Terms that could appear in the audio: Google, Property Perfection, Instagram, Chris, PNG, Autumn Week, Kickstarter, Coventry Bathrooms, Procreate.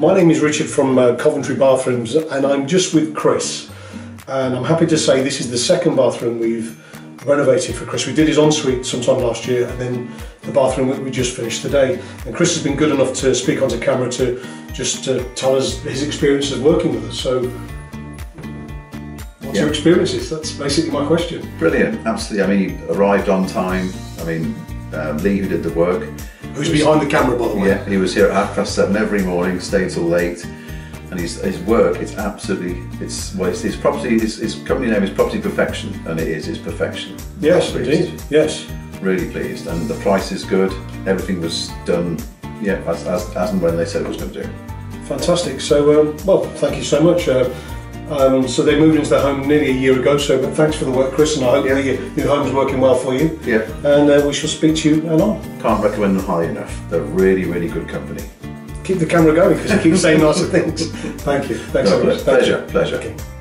My name is Richard from Coventry Bathrooms, and I'm just with Chris, and I'm happy to say this is the second bathroom we've renovated for Chris. We did his ensuite sometime last year, and then the bathroom that we just finished today. And Chris has been good enough to speak onto camera to just tell us his experiences working with us. So, what's your experiences? That's basically my question. Brilliant, absolutely. I mean, he arrived on time. I mean, Lee, who did the work, who's behind the camera, by the way. Yeah, he was here at 7:30 every morning, stayed till late. And his work, it's absolutely, his property, his company name is Property Perfection, and it is, it's perfection. Yes, indeed, yes. Really pleased, and the price is good. Everything was done, yeah, as and when they said it was going to do. Fantastic, so, well, thank you so much. So they moved into their home nearly a year ago, so but thanks for the work, Chris, and I hope your home's working well for you. Yeah. And we shall speak to you anon. Can't recommend them highly enough. They're really, really good company. Keep the camera going, because you keep saying nicer things. Thank you. Thanks so much. Pleasure. Pleasure. Okay.